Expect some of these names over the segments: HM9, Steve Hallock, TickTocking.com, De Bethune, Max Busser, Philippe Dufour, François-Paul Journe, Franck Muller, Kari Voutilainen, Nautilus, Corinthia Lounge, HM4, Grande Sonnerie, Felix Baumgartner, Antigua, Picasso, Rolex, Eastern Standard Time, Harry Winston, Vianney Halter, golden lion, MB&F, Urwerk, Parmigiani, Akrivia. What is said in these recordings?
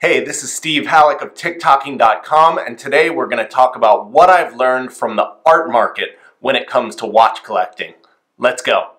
Hey, this is Steve Hallock of TickTocking.com, and today we're going to talk about what I've learned from the art market when it comes to watch collecting. Let's go.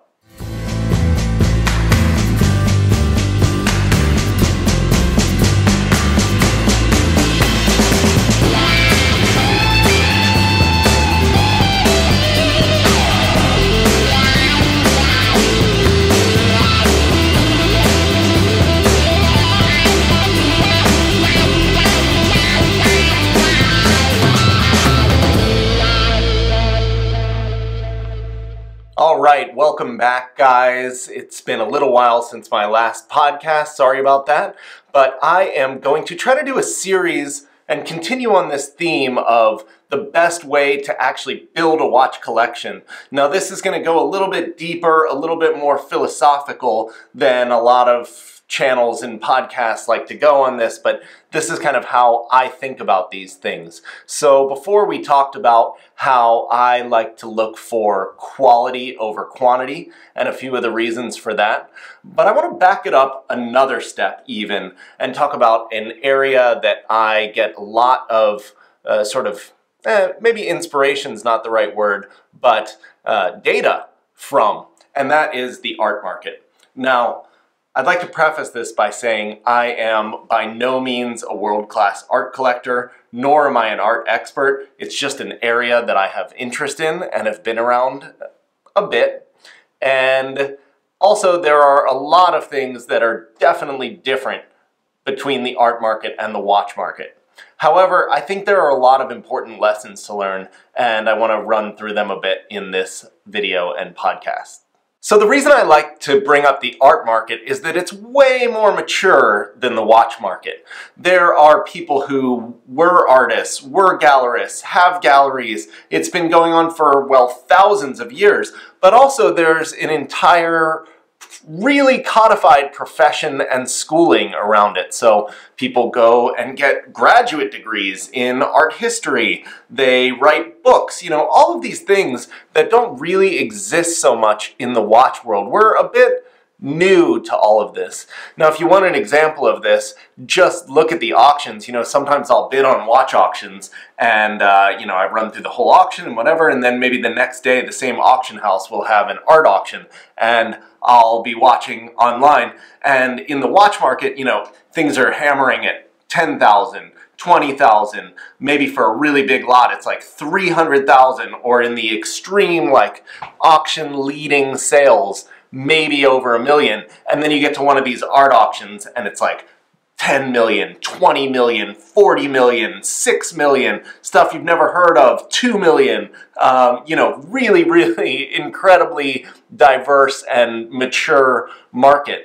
Alright, welcome back guys. It's been a little while since my last podcast, sorry about that, but I am going to try to do a series and continue on this theme of the best way to actually build a watch collection. Now this is going to go a little bit deeper, a little bit more philosophical than a lot of channels and podcasts like to go on this, but this is kind of how I think about these things. So before we talked about how I like to look for quality over quantity and a few of the reasons for that, but I want to back it up another step even and talk about an area that I get a lot of maybe inspiration's not the right word, but data from, and that is the art market. Now, I'd like to preface this by saying I am by no means a world-class art collector, nor am I an art expert. It's just an area that I have interest in and have been around a bit. And also there are a lot of things that are definitely different between the art market and the watch market. However, I think there are a lot of important lessons to learn, and I want to run through them a bit in this video and podcast. So the reason I like to bring up the art market is that it's way more mature than the watch market. There are people who were artists, were gallerists, have galleries. It's been going on for, well, thousands of years, but also there's an entire really codified profession and schooling around it. So people go and get graduate degrees in art history, they write books, you know, all of these things that don't really exist so much in the watch world. We're a bit new to all of this. Now, if you want an example of this, just look at the auctions. You know, sometimes I'll bid on watch auctions and, you know, I run through the whole auction and whatever, and then maybe the next day the same auction house will have an art auction and I'll be watching online. And in the watch market, you know, things are hammering at 10,000, 20,000, maybe for a really big lot, it's like 300,000, or in the extreme, like auction leading sales, maybe over $1 million, and then you get to one of these art auctions and it's like 10 million, 20 million, 40 million, 6 million, stuff you've never heard of, 2 million, you know, really, really incredibly diverse and mature market.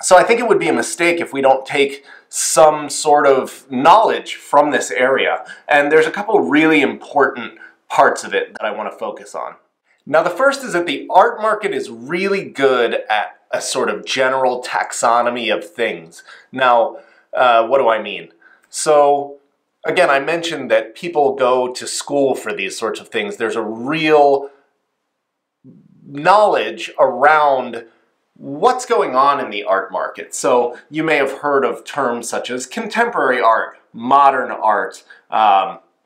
So I think it would be a mistake if we don't take some sort of knowledge from this area. And there's a couple really important parts of it that I want to focus on. Now, the first is that the art market is really good at a sort of general taxonomy of things. Now, what do I mean? So, again, I mentioned that people go to school for these sorts of things. There's a real knowledge around what's going on in the art market. So, you may have heard of terms such as contemporary art, modern art,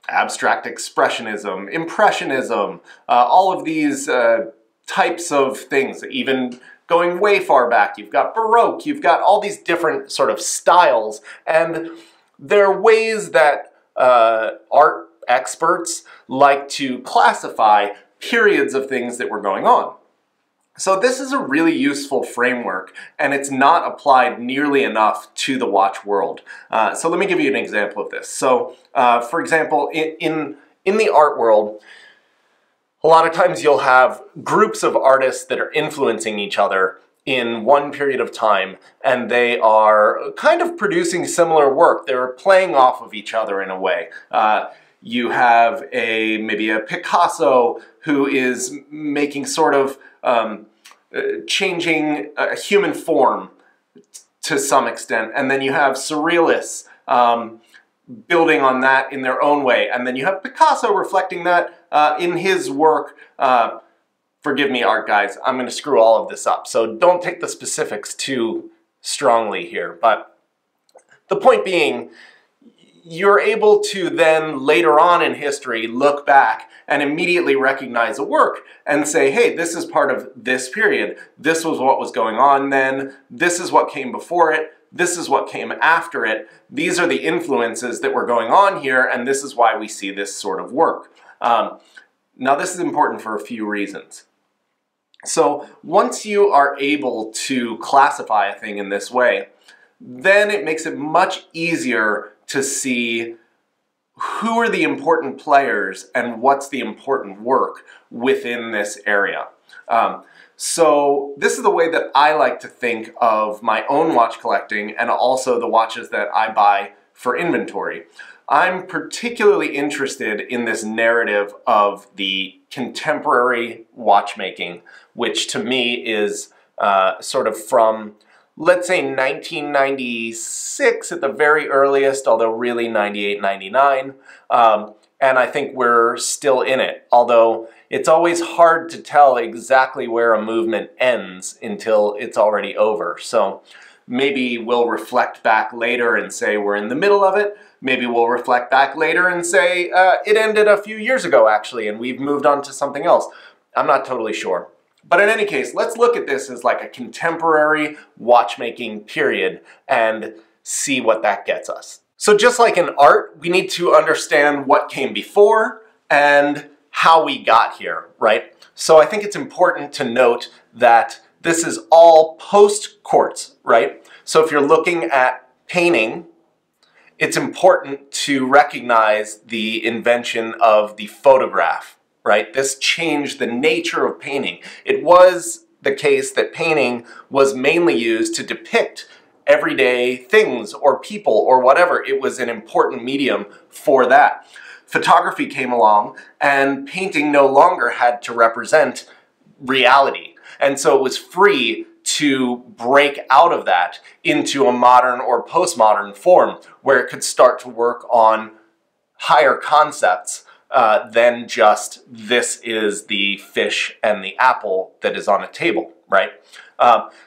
abstract expressionism, impressionism, all of these types of things, even going way far back. You've got Baroque, you've got all these different sort of styles, and there are ways that art experts like to classify periods of things that were going on. So this is a really useful framework, and it's not applied nearly enough to the watch world. So let me give you an example of this. So, for example, in the art world, a lot of times you'll have groups of artists that are influencing each other in one period of time, and they are kind of producing similar work. They're playing off of each other in a way. You have maybe a Picasso who is making sort of changing human form to some extent, and then you have Surrealists building on that in their own way, and then you have Picasso reflecting that in his work. Forgive me, art guys, I'm going to screw all of this up, so don't take the specifics too strongly here, but The point being, you're able to then later on in history look back and immediately recognize a work and say, hey, this is part of this period. This was what was going on then. This is what came before it. This is what came after it. These are the influences that were going on here, and this is why we see this sort of work. Now, this is important for a few reasons. So once you are able to classify a thing in this way, then it makes it much easier to see who are the important players and what's the important work within this area. So this is the way that I like to think of my own watch collecting and also the watches that I buy for inventory. I'm particularly interested in this narrative of the contemporary watchmaking, which to me is sort of from, let's say, 1996 at the very earliest, although really 98, 99. And I think we're still in it, although it's always hard to tell exactly where a movement ends until it's already over. So maybe we'll reflect back later and say we're in the middle of it. Maybe we'll reflect back later and say it ended a few years ago, actually, and we've moved on to something else. I'm not totally sure. But in any case, let's look at this as like a contemporary watchmaking period and see what that gets us. So just like in art, we need to understand what came before and how we got here, right? So I think it's important to note that this is all post-quartz, right? So if you're looking at painting, it's important to recognize the invention of the photograph, right? This changed the nature of painting. It was the case that painting was mainly used to depict everyday things or people or whatever. It was an important medium for that. Photography came along and painting no longer had to represent reality. And so it was free to break out of that into a modern or postmodern form where it could start to work on higher concepts than just this is the fish and the apple that is on a table, right?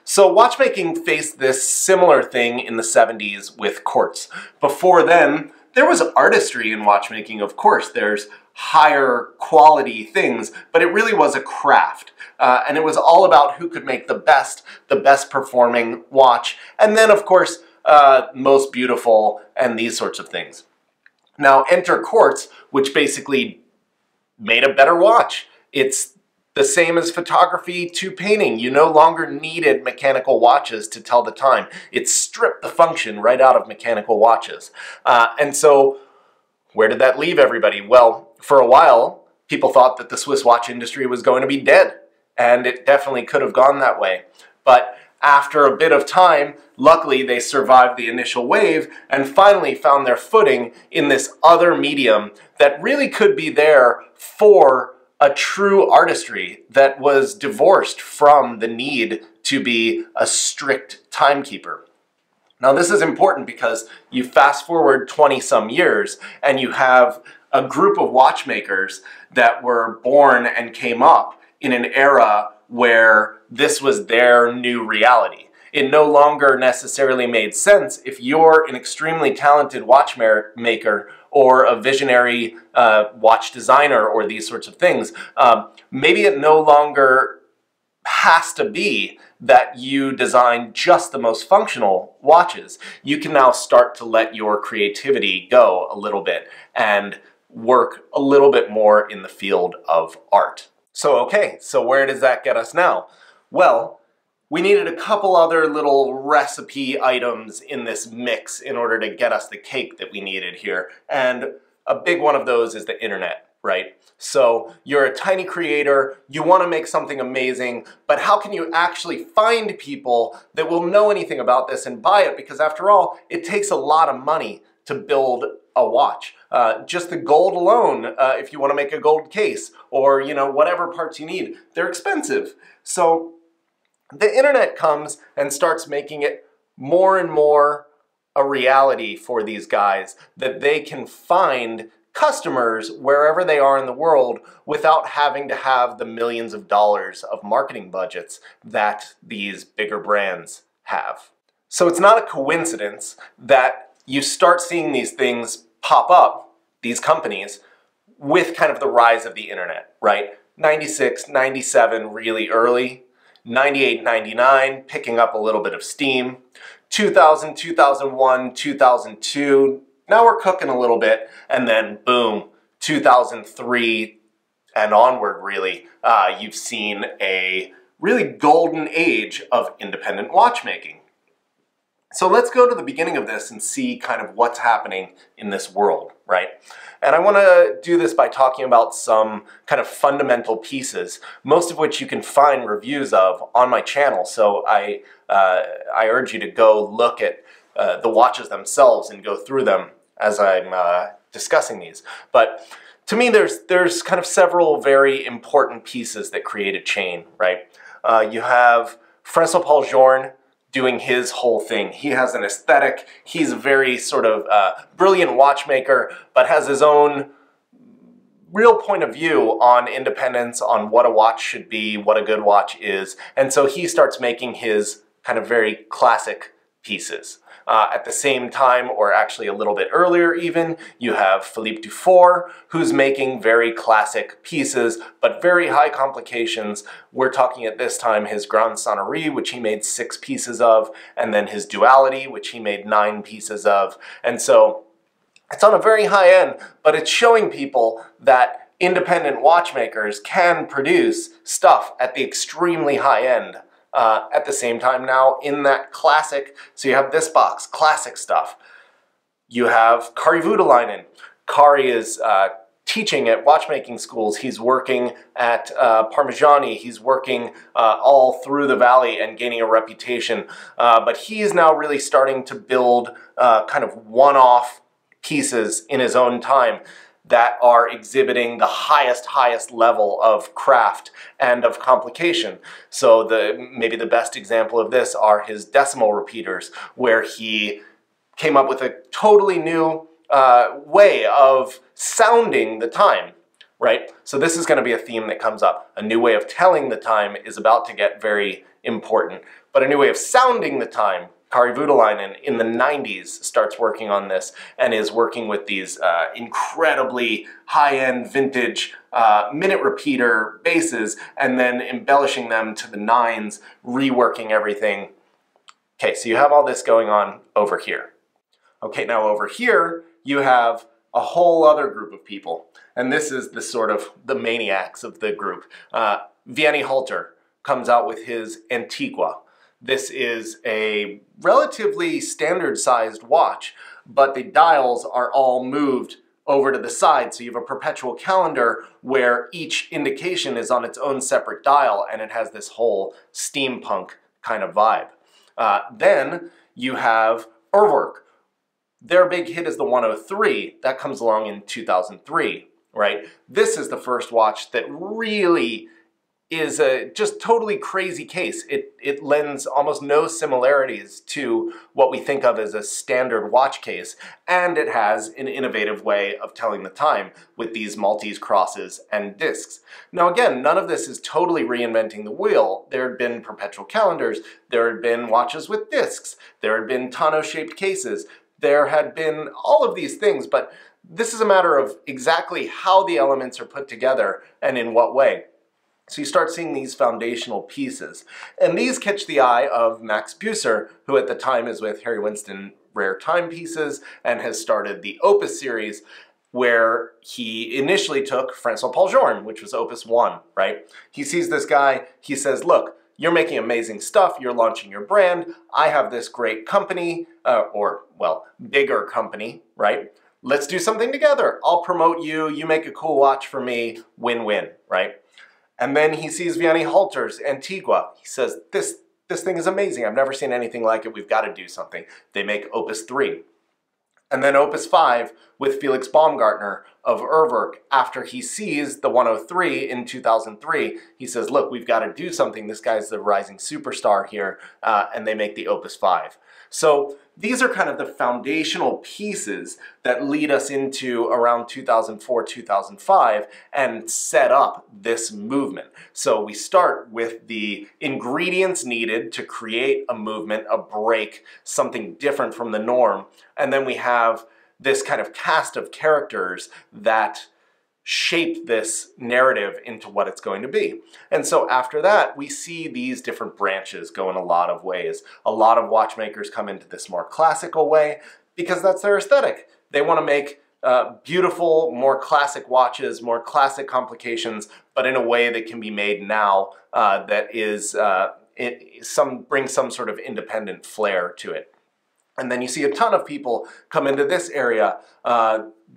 So watchmaking faced this similar thing in the 70s with quartz. Before then, there was artistry in watchmaking, of course. There's higher quality things, but it really was a craft. And it was all about who could make the best performing watch, and then, of course, most beautiful and these sorts of things. Now, enter quartz, which basically made a better watch. It's the same as photography to painting. You no longer needed mechanical watches to tell the time. It stripped the function right out of mechanical watches. And so where did that leave everybody? Well, for a while, people thought that the Swiss watch industry was going to be dead, and it definitely could have gone that way. But after a bit of time, luckily they survived the initial wave and finally found their footing in this other medium that really could be there for a true artistry that was divorced from the need to be a strict timekeeper. Now, this is important because you fast forward 20-some years and you have a group of watchmakers that were born and came up in an era where this was their new reality. It no longer necessarily made sense if you're an extremely talented watchmaker or a visionary watch designer or these sorts of things. Maybe it no longer has to be that you design just the most functional watches. You can now start to let your creativity go a little bit and work a little bit more in the field of art. So, okay, so where does that get us now? Well, we needed a couple other little recipe items in this mix in order to get us the cake that we needed here. And a big one of those is the internet, right? So you're a tiny creator, you want to make something amazing, but how can you actually find people that will know anything about this and buy it? Because after all, it takes a lot of money to build a watch. Just the gold alone, if you want to make a gold case or, you know, whatever parts you need, they're expensive. So the internet comes and starts making it more and more a reality for these guys that they can find customers wherever they are in the world without having to have the millions of dollars of marketing budgets that these bigger brands have. So it's not a coincidence that you start seeing these things pop up, these companies, with kind of the rise of the internet, right? 96, 97, really early. 98, 99, picking up a little bit of steam. 2000, 2001, 2002, now we're cooking a little bit, and then boom, 2003 and onward really, you've seen a really golden age of independent watchmaking. So let's go to the beginning of this and see kind of what's happening in this world, right? And I want to do this by talking about some kind of fundamental pieces, most of which you can find reviews of on my channel. So I urge you to go look at the watches themselves and go through them as I'm discussing these. But to me, there's kind of several very important pieces that create a chain, right? You have François-Paul Journe doing his whole thing. He has an aesthetic. He's a very sort of brilliant watchmaker, but has his own real point of view on independence, on what a watch should be, what a good watch is. And so he starts making his kind of very classic pieces. At the same time, or actually a little bit earlier even, you have Philippe Dufour, who's making very classic pieces, but very high complications. We're talking at this time his Grande Sonnerie, which he made 6 pieces of, and then his Duality, which he made 9 pieces of. And so it's on a very high end, but it's showing people that independent watchmakers can produce stuff at the extremely high end. At the same time now in that classic, so you have this box, classic stuff. You have Kari Voutilainen. Kari is teaching at watchmaking schools. He's working at Parmigiani. He's working all through the valley and gaining a reputation. But he is now really starting to build kind of one-off pieces in his own time that are exhibiting the highest level of craft and of complication. So maybe the best example of this are his decimal repeaters, where he came up with a totally new way of sounding the time, right? So this is gonna be a theme that comes up. A new way of telling the time is about to get very important, but a new way of sounding the time, Kari Voutilainen in the 90s starts working on this and is working with these incredibly high-end vintage minute repeater bases and then embellishing them to the 9s, reworking everything. Okay, so you have all this going on over here. Okay, now over here you have a whole other group of people, and this is the sort of the maniacs of the group. Vianney Halter comes out with his Antigua. This is a relatively standard-sized watch, but the dials are all moved over to the side, so you have a perpetual calendar where each indication is on its own separate dial, and it has this whole steampunk kind of vibe. Then you have Urwerk. Their big hit is the 103. That comes along in 2003, right? This is the first watch that really is a just totally crazy case. It lends almost no similarities to what we think of as a standard watch case, and it has an innovative way of telling the time with these Maltese crosses and discs. Now again, none of this is totally reinventing the wheel. There had been perpetual calendars, there had been watches with discs, there had been tonneau-shaped cases, there had been all of these things, but this is a matter of exactly how the elements are put together and in what way. So you start seeing these foundational pieces. And these catch the eye of Max Busser, who at the time is with Harry Winston Rare Timepieces and has started the Opus series, where he initially took François-Paul Journe, which was Opus 1, right? He sees this guy, he says, look, you're making amazing stuff, you're launching your brand, I have this great company, bigger company, right? Let's do something together. I'll promote you, you make a cool watch for me, win-win, right? And then he sees Vianney Halter's Antigua. He says, this thing is amazing. I've never seen anything like it. We've got to do something. They make Opus 3. And then Opus 5 with Felix Baumgartner of Urwerk. After he sees the 103 in 2003, he says, look, we've got to do something. This guy's the rising superstar here. And they make the Opus 5. So these are kind of the foundational pieces that lead us into around 2004, 2005 and set up this movement. So we start with the ingredients needed to create a movement, a break, something different from the norm. And then we have this kind of cast of characters that shape this narrative into what it's going to be. And so after that, we see these different branches go in a lot of ways. A lot of watchmakers come into this more classical way because that's their aesthetic. They want to make beautiful, more classic watches, more classic complications, but in a way that can be made now that is brings some sort of independent flair to it. And then you see a ton of people come into this area,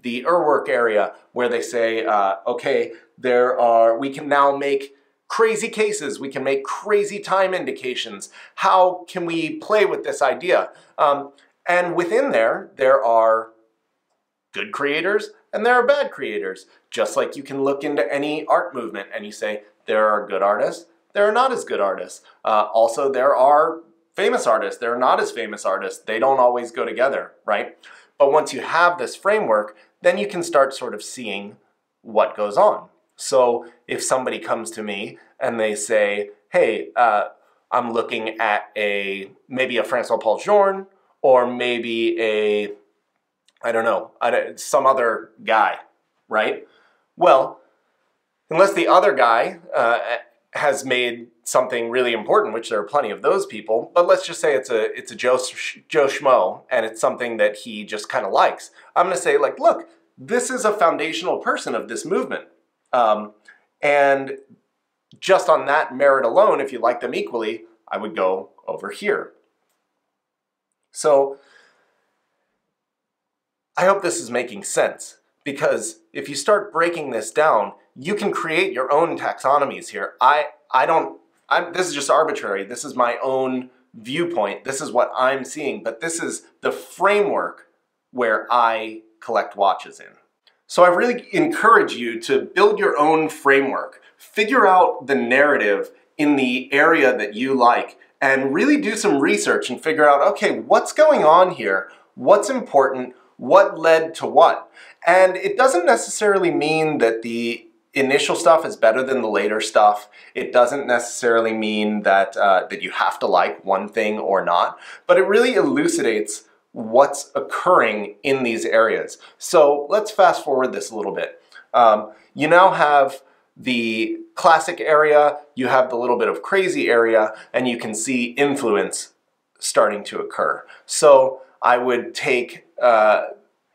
the Urwerk area, where they say, okay, we can now make crazy cases, we can make crazy time indications. How can we play with this idea? And within there are good creators and there are bad creators. Just like you can look into any art movement and you say, there are good artists, there are not as good artists. Also, there are famous artists, they're not as famous artists, they don't always go together, right? But once you have this framework, then you can start sort of seeing what goes on. So if somebody comes to me and they say, hey, I'm looking at maybe a François-Paul Journe, or maybe some other guy, right? Well, unless the other guy has made something really important, which there are plenty of those people, but let's just say it's a Joe Schmo and it's something that he just kind of likes. I'm going to say, like, look, this is a foundational person of this movement. And just on that merit alone, if you like them equally, I would go over here. So I hope this is making sense, because if you start breaking this down, you can create your own taxonomies here. This is just arbitrary. This is my own viewpoint. This is what I'm seeing, but this is the framework where I collect watches in. So I really encourage you to build your own framework, figure out the narrative in the area that you like, and really do some research and figure out, okay, what's going on here? What's important? What led to what? And it doesn't necessarily mean that the initial stuff is better than the later stuff. It doesn't necessarily mean that that you have to like one thing or not, but it really elucidates what's occurring in these areas. So let's fast forward this a little bit. You now have the classic area, you have the little bit of crazy area, and you can see influence starting to occur. So I would take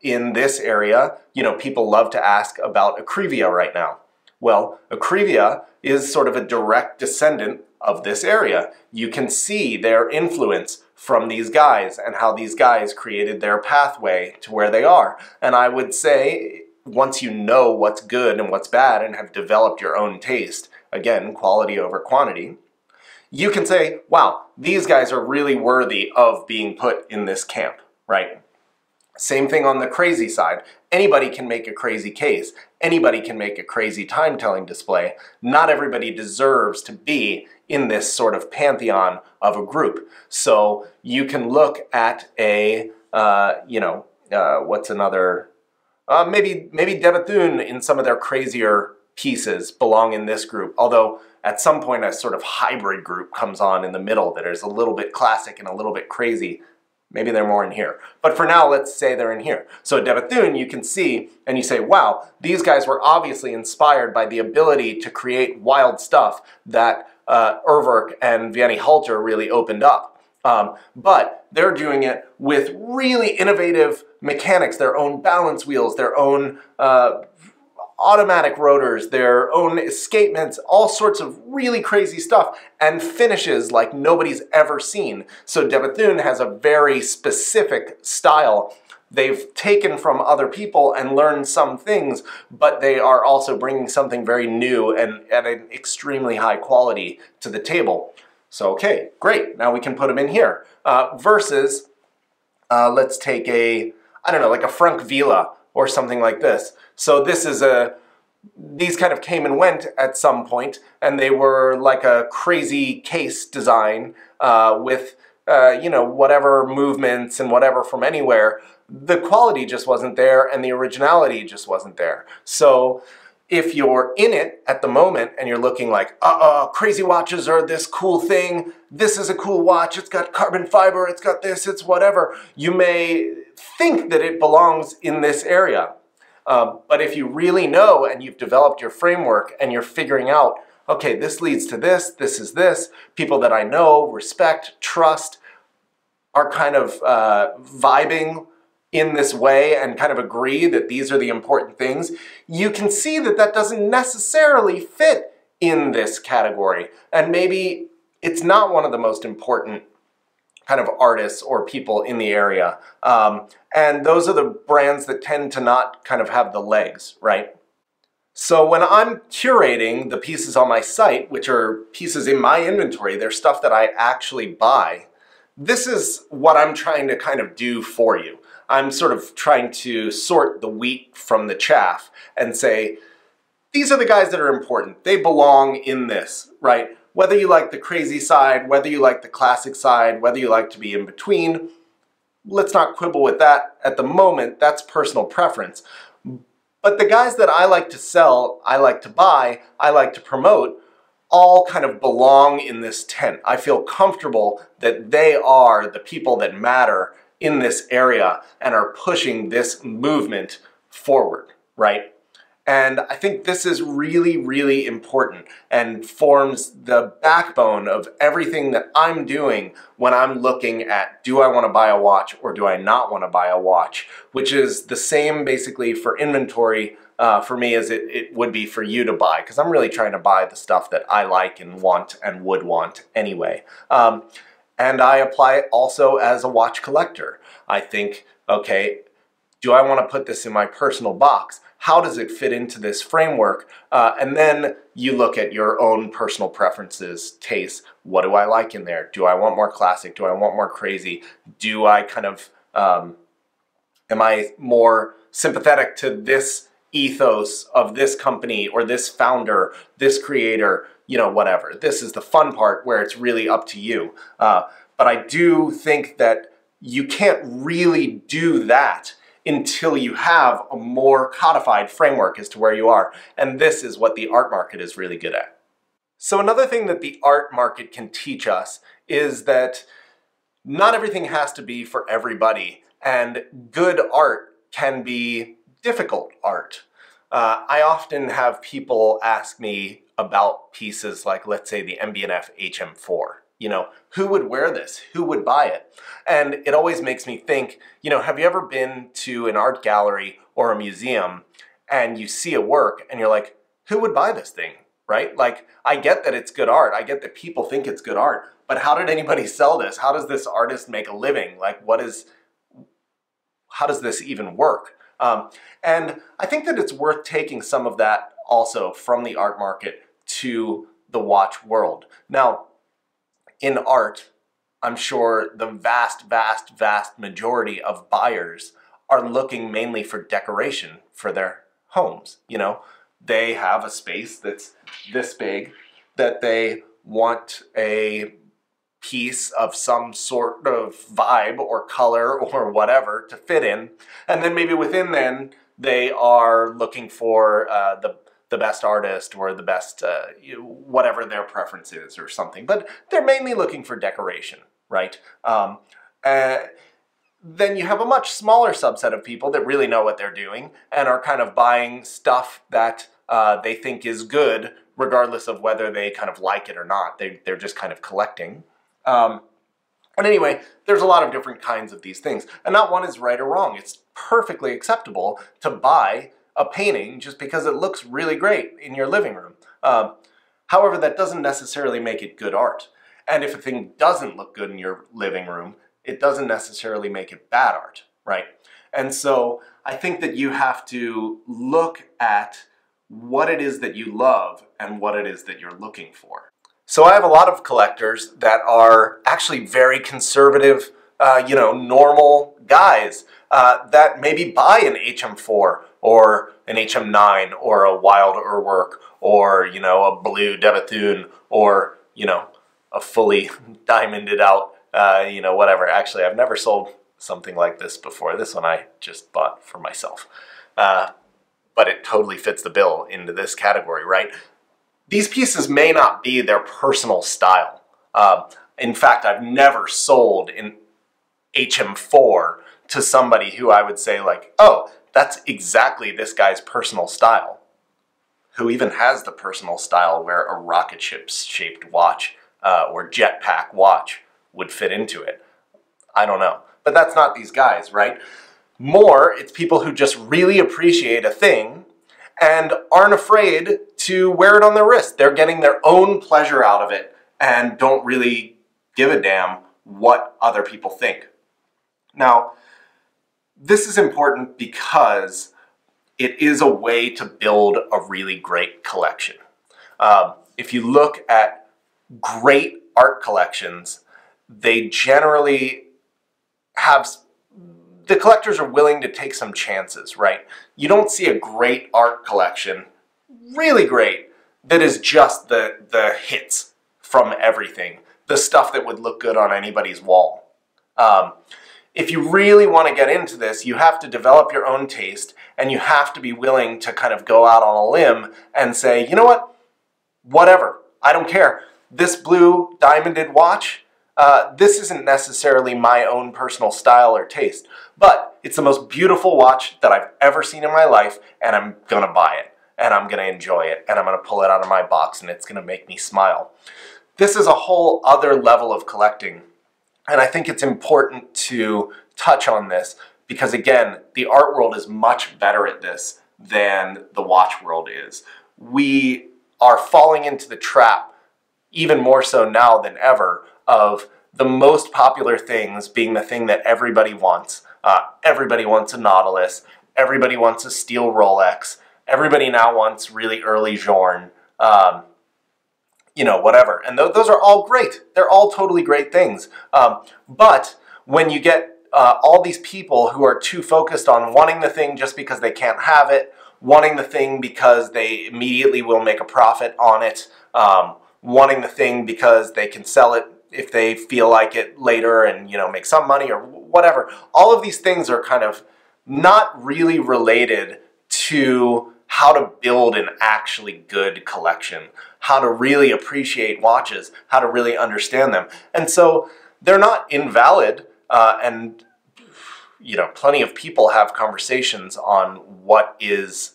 in this area, you know, people love to ask about Akrivia right now. Well, Akrivia is sort of a direct descendant of this area. You can see their influence from these guys and how these guys created their pathway to where they are. And I would say, once you know what's good and what's bad and have developed your own taste, again, quality over quantity, you can say, wow, these guys are really worthy of being put in this camp, right? Same thing on the crazy side. Anybody can make a crazy case. Anybody can make a crazy time-telling display. Not everybody deserves to be in this sort of pantheon of a group. So you can look at maybe De Bethune in some of their crazier pieces belong in this group, although at some point a sort of hybrid group comes on in the middle that is a little bit classic and a little bit crazy. Maybe they're more in here. But for now, let's say they're in here. So De Bethune, you can see, and you say, wow, these guys were obviously inspired by the ability to create wild stuff that Urwerk and Vianney Halter really opened up. But they're doing it with really innovative mechanics, their own balance wheels, their own automatic rotors, their own escapements, all sorts of really crazy stuff, and finishes like nobody's ever seen. So De Bethune has a very specific style. They've taken from other people and learned some things, but they are also bringing something very new and at an extremely high quality to the table. So, okay, great. Now we can put them in here. Versus, let's take like a Franck Muller or something like this. So this is these kind of came and went at some point, and they were like a crazy case design with you know, whatever movements and whatever from anywhere, the quality just wasn't there and the originality just wasn't there. So if you're in it at the moment and you're looking like, crazy watches are this cool thing, this is a cool watch, it's got carbon fiber, it's got this, it's whatever, you may think that it belongs in this area. But if you really know and you've developed your framework and you're figuring out, okay, this leads to this, this is this, people that I know, respect, trust, are kind of vibing in this way and kind of agree that these are the important things, you can see that that doesn't necessarily fit in this category. And maybe it's not one of the most important kind of artists or people in the area. And those are the brands that tend to not kind of have the legs, right? So when I'm curating the pieces on my site, which are pieces in my inventory, they're stuff that I actually buy, this is what I'm trying to kind of do for you. I'm sort of trying to sort the wheat from the chaff and say, these are the guys that are important. They belong in this, right? Whether you like the crazy side, whether you like the classic side, whether you like to be in between, let's not quibble with that at the moment. That's personal preference. But the guys that I like to sell, I like to buy, I like to promote, all kind of belong in this tent. I feel comfortable that they are the people that matter in this area and are pushing this movement forward, right? And I think this is really, really important and forms the backbone of everything that I'm doing when I'm looking at, do I want to buy a watch or do I not want to buy a watch? Which is the same basically for inventory for me as it would be for you to buy, because I'm really trying to buy the stuff that I like and want and would want anyway. And I apply it also as a watch collector. I think, okay, do I want to put this in my personal box? How does it fit into this framework? And then you look at your own personal preferences, tastes. What do I like in there? Do I want more classic? Do I want more crazy? Do I kind of, am I more sympathetic to this ethos of this company or this founder, this creator, you know, whatever. This is the fun part where it's really up to you. But I do think that you can't really do that until you have a more codified framework as to where you are. And this is what the art market is really good at. So another thing that the art market can teach us is that not everything has to be for everybody, and good art can be difficult art. I often have people ask me about pieces like, let's say, the MB&F HM4. You know, who would wear this? Who would buy it? And it always makes me think, you know, have you ever been to an art gallery or a museum and you see a work and you're like, who would buy this thing, right? Like, I get that it's good art. I get that people think it's good art, but how did anybody sell this? How does this artist make a living? Like, how does this even work? And I think that it's worth taking some of that also from the art market to the watch world. Now, in art, I'm sure the vast, vast, vast majority of buyers are looking mainly for decoration for their homes. You know, they have a space that's this big that they want a piece of some sort of vibe or color or whatever to fit in. And then maybe within then, they are looking for the best artist or the best whatever their preference is or something, but they're mainly looking for decoration, right? Then you have a much smaller subset of people that really know what they're doing and are kind of buying stuff that they think is good regardless of whether they kind of like it or not. They're just kind of collecting. And anyway, there's a lot of different kinds of these things, and not one is right or wrong. It's perfectly acceptable to buy a painting just because it looks really great in your living room. However, that doesn't necessarily make it good art. And if a thing doesn't look good in your living room, it doesn't necessarily make it bad art, right? And so I think that you have to look at what it is that you love and what it is that you're looking for. So I have a lot of collectors that are actually very conservative, you know, normal guys that maybe buy an HM4 or an HM9 or a wild Urwerk or, you know, a blue De Bethune or, you know, a fully diamonded out you know, whatever. Actually, I've never sold something like this before. This one I just bought for myself. But it totally fits the bill into this category, right? These pieces may not be their personal style. In fact, I've never sold an HM4 to somebody who I would say like, oh, that's exactly this guy's personal style. Who even has the personal style where a rocket ship shaped watch or jetpack watch would fit into it? I don't know. But that's not these guys, right? More, it's people who just really appreciate a thing and aren't afraid to wear it on their wrist. They're getting their own pleasure out of it and don't really give a damn what other people think. Now, this is important because it is a way to build a really great collection. If you look at great art collections, they generally have, the collectors are willing to take some chances, right? You don't see a great art collection, really great, that is just the hits from everything, the stuff that would look good on anybody's wall. If you really want to get into this, you have to develop your own taste and you have to be willing to kind of go out on a limb and say, you know what, whatever, I don't care. This blue diamonded watch, this isn't necessarily my own personal style or taste, but it's the most beautiful watch that I've ever seen in my life, and I'm gonna buy it, and I'm gonna enjoy it, and I'm gonna pull it out of my box, and it's gonna make me smile. This is a whole other level of collecting. And I think it's important to touch on this because, again, the art world is much better at this than the watch world is. We are falling into the trap, even more so now than ever, of the most popular things being the thing that everybody wants. Everybody wants a Nautilus. Everybody wants a steel Rolex. Everybody now wants really early Journe. You know, whatever. And those are all great. They're all totally great things. But when you get all these people who are too focused on wanting the thing just because they can't have it, wanting the thing because they immediately will make a profit on it, wanting the thing because they can sell it if they feel like it later and, you know, make some money or whatever. All of these things are kind of not really related to how to build an actually good collection, how to really appreciate watches, how to really understand them. And so they're not invalid, and you know, plenty of people have conversations on what is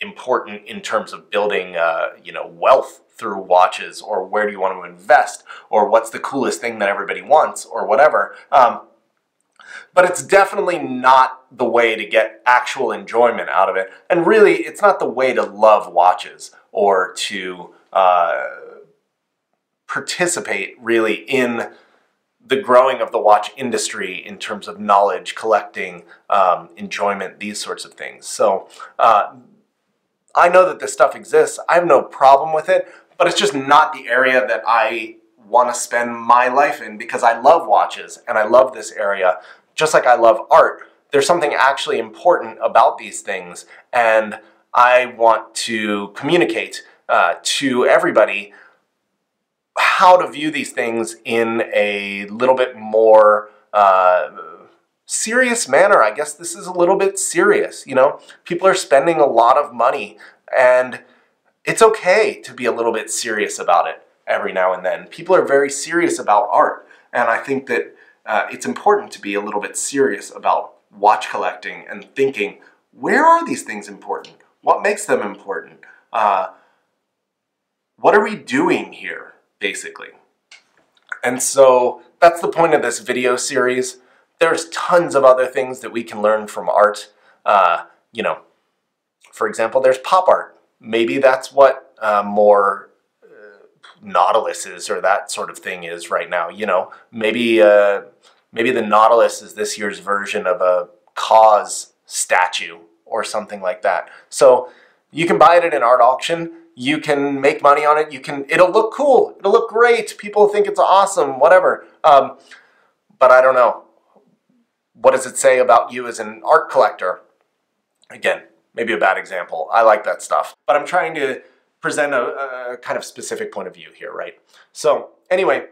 important in terms of building you know, wealth through watches, or where do you want to invest, or what's the coolest thing that everybody wants, or whatever. But it's definitely not the way to get actual enjoyment out of it. And really, it's not the way to love watches or to participate really in the growing of the watch industry in terms of knowledge, collecting, enjoyment, these sorts of things. So I know that this stuff exists. I have no problem with it, but it's just not the area that I want to spend my life in, because I love watches and I love this area just like I love art. There's something actually important about these things, and I want to communicate to everybody how to view these things in a little bit more serious manner. I guess this is a little bit serious, you know? People are spending a lot of money, and it's okay to be a little bit serious about it every now and then. People are very serious about art, and I think that it's important to be a little bit serious about watch collecting and thinking, where are these things important? What makes them important? What are we doing here, basically? And so that's the point of this video series. There's tons of other things that we can learn from art. You know, for example, there's pop art. Maybe that's what more Nautilus is, or that sort of thing is right now. You know, maybe maybe the Nautilus is this year's version of a cause statue or something like that. So you can buy it at an art auction. You can make money on it. You can, it'll look cool. It'll look great. People think it's awesome, whatever. But I don't know. What does it say about you as an art collector? Again, maybe a bad example. I like that stuff. But I'm trying to present a kind of specific point of view here, right? So anyway,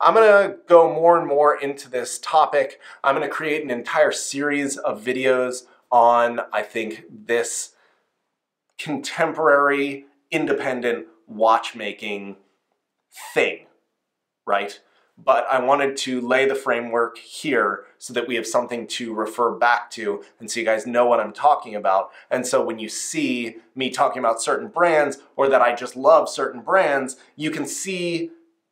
I'm gonna go more and more into this topic. I'm gonna create an entire series of videos on, I think, this contemporary independent watchmaking thing, right? But I wanted to lay the framework here so that we have something to refer back to, and so you guys know what I'm talking about. And so when you see me talking about certain brands, or that I just love certain brands, you can see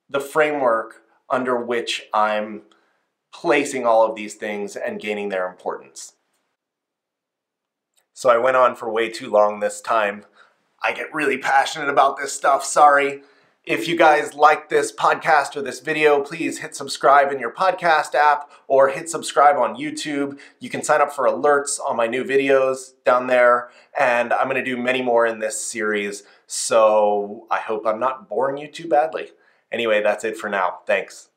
the framework under which I'm placing all of these things and gaining their importance. So I went on for way too long this time. I get really passionate about this stuff, sorry. If you guys like this podcast or this video, please hit subscribe in your podcast app or hit subscribe on YouTube. You can sign up for alerts on my new videos down there, and I'm gonna do many more in this series, so I hope I'm not boring you too badly. Anyway, that's it for now. Thanks.